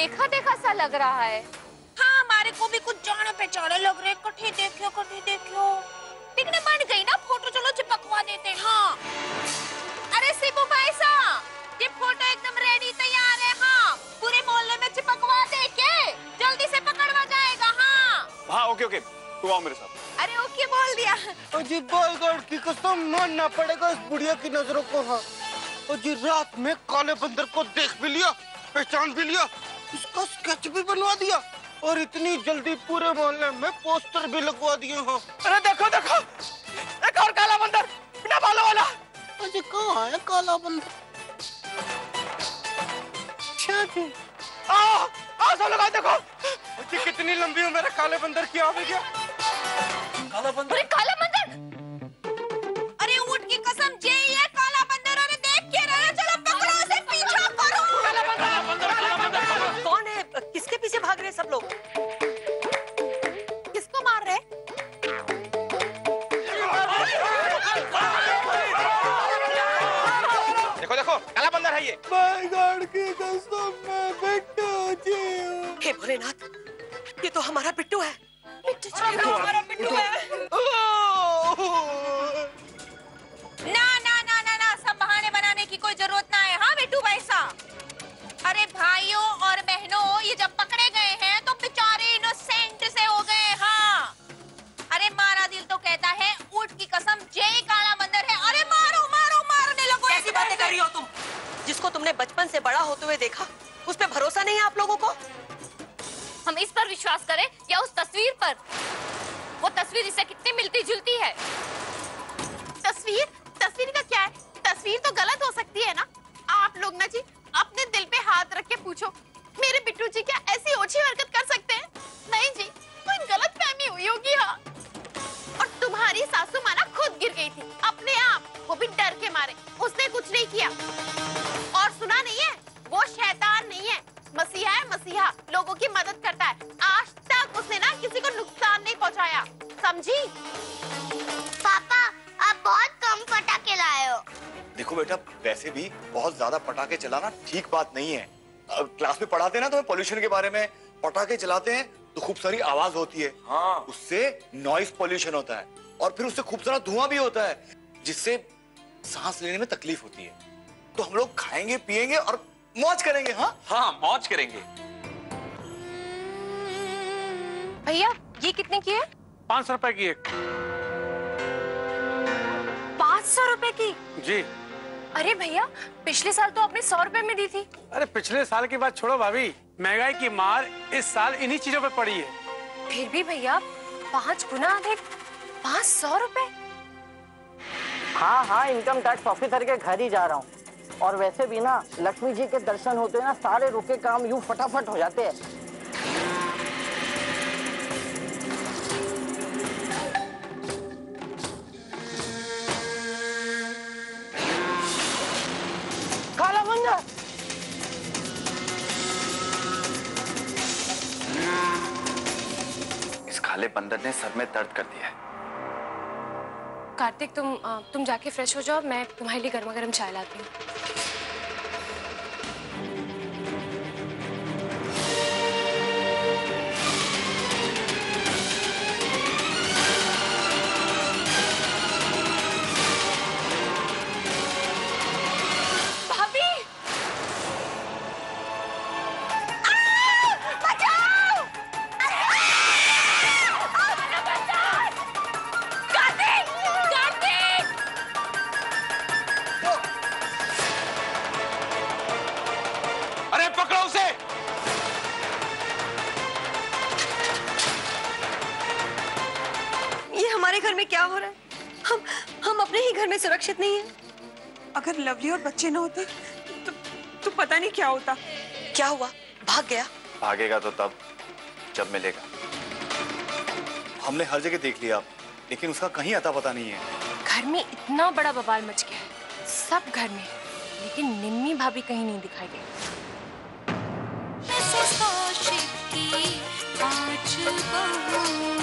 देखा देखा सा लग रहा है। हाँ, हमारे को भी कुछ जाने पहचाने लग रहे। कठी देखियो, कठी देखियो। टिकने बन गई ना फोटो, चलो चिपकवा देते। हाँ। अरे शिबू भाई साहब, ये फोटो एकदम रेडी तैयार है। हाँ, पूरे मोहल्ले में चिपकवा दे के जल्दी से पकड़वा जाएगा। हाँ हाँ, ओके ओके, तू आओ मेरे साथ। अरे ओके बोल दिया। अजी बोल गॉड की कसम, मानना पड़ेगा इस बुढ़िया की नजरों को। हाँ, अजी रात में काले बंदर को देख भी लिया, पहचान भी लिया, इसका स्केच भी बनवा दिया और इतनी जल्दी पूरे मोहल्ले में पोस्टर भी लगवा दिए। हो अरे देखो देखो, एक और काला बंदर बिना बालों वाला। अजी कहाँ है काला बंदर? आओ आओ सब लोग, देखो अजी कितनी लंबी हो मेरा काले बंदर की। आ गया काला बंदर, अरे काला बंदर, अरे ऊंट की कसम यही है काला बंदर। अरे देख के रहे, चलो पकड़ो उसे, पीछा करो। काला बंदर कौन है? किसके पीछे भाग रहे सब लोग? किसको मार रहे? देखो देखो काला बंदर है ये। माय गॉड की कसम मैं बिट्टू जी हूँ। हे भोलेनाथ, ये तो हमारा बिट्टू है। ना ना ना ना ना, सब बहाने बनाने की कोई जरूरत ना है। हाँ बिट्टू भाई साहब, अरे भाइयों और बहनों, ये जब पकड़े गए हैं तो बेचारे इनोसेंट से हो गए। हाँ, अरे मारा दिल तो कहता है ऊंट की कसम यही काला बंदर है। अरे मारो मारो, मारने लगो। ऐसी बातें कर रही हो तुम? जिसको तुमने बचपन से बड़ा होते हुए देखा, उस पर भरोसा नहीं है आप लोगों को? हम इस पर विश्वास करें या उस तस्वीर पर? वो तस्वीर इससे कितनी मिलती जुलती है। तस्वीर, तस्वीर का क्या है? तस्वीर तो गलत हो सकती है ना। आप लोग ना जी अपने दिल पे हाथ रख के पूछो, मेरे बिट्टू जी क्या ऐसी ओछी हरकत कर सकते हैं? नहीं जी, कोई गलतफहमी हुई होगी। हाँ, और तुम्हारी सासू माना खुद गिर गई थी अपने आप, वो भी डर के मारे। उसने कुछ नहीं किया। और सुना नहीं है, वो शैतान नहीं है, मसीहा है। मसीहा लोगों की मदद करता है। आज तक उसने ना किसी को नुकसान नहीं पहुंचाया, समझी? पापा आप बहुत कम पटाखे लाए हो। देखो बेटा, वैसे भी बहुत ज्यादा पटाखे चलाना ठीक बात नहीं है। क्लास में पढ़ाते हैं ना तुम्हें पोल्यूशन के बारे में, पटाखे चलाते हैं तो खूब सारी आवाज होती है। हाँ, उससे नॉइज पोल्यूशन होता है और फिर उससे खूब सारा धुआं भी होता है, जिससे सांस लेने में तकलीफ होती है। तो हम लोग खाएंगे पिएंगे और मौज करेंगे। हाँ हाँ, मौज करेंगे। भैया ये कितने की है? 500 रुपए की है। 500 रुपए की? जी। अरे भैया पिछले साल तो आपने 100 रुपए में दी थी। अरे पिछले साल की बात छोड़ो भाभी, महंगाई की मार इस साल इन्हीं चीजों पे पड़ी है। फिर भी भैया 5 गुना अधिक, 500 रुपए। हाँ हाँ, इनकम टैक्स ऑफिसर के घर ही जा रहा हूँ। और वैसे भी ना लक्ष्मी जी के दर्शन होते हैं ना, सारे रुके काम यूं फटाफट हो जाते हैं। काला बंदर, इस काले बंदर ने सर में दर्द कर दिया है। कार्तिक तुम जाके फ्रेश हो जाओ, मैं तुम्हारे लिए गर्मा गर्म चाय लाती हूँ। सुरक्षित नहीं है। अगर लवली और बच्चे न होते तो पता नहीं क्या होता। क्या हुआ? भाग गया? भागेगा तो तब, जब मिलेगा। हमने हर जगह देख लिया, लेकिन उसका कहीं अता पता नहीं है। घर में इतना बड़ा बवाल मच गया है, सब घर में, लेकिन निम्मी भाभी कहीं नहीं दिखाई दे।